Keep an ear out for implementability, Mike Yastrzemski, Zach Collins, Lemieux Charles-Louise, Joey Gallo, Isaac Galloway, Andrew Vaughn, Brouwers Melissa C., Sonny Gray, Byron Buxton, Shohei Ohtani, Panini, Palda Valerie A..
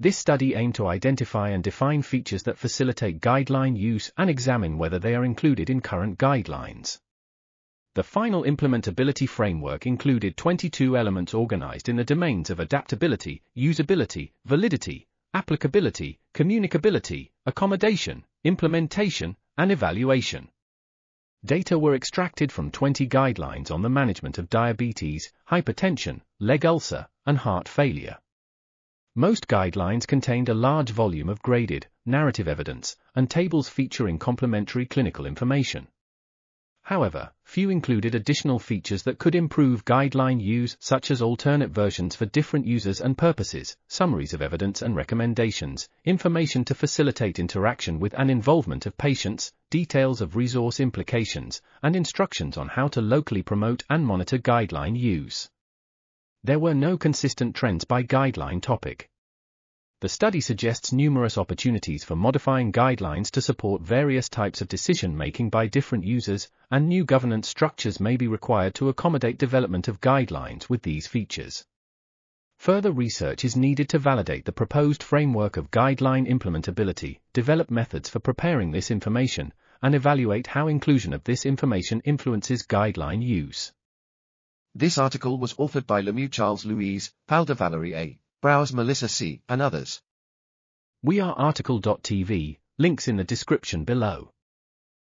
This study aimed to identify and define features that facilitate guideline use and examine whether they are included in current guidelines. The final implementability framework included 22 elements organized in the domains of adaptability, usability, validity, applicability, communicability, accommodation, implementation, and evaluation. Data were extracted from 20 guidelines on the management of diabetes, hypertension, leg ulcer, and heart failure. Most guidelines contained a large volume of graded, narrative evidence, and tables featuring complementary clinical information. However, few included additional features that could improve guideline use, such as alternate versions for different users and purposes, summaries of evidence and recommendations, information to facilitate interaction with and involvement of patients, details of resource implications, and instructions on how to locally promote and monitor guideline use. There were no consistent trends by guideline topic. The study suggests numerous opportunities for modifying guidelines to support various types of decision-making by different users, and new governance structures may be required to accommodate development of guidelines with these features. Further research is needed to validate the proposed framework of guideline implementability, develop methods for preparing this information, and evaluate how inclusion of this information influences guideline use. This article was authored by Lemieux Charles-Louise, Palda Valerie A., Brouwers Melissa C., and others. We are article.tv, links in the description below.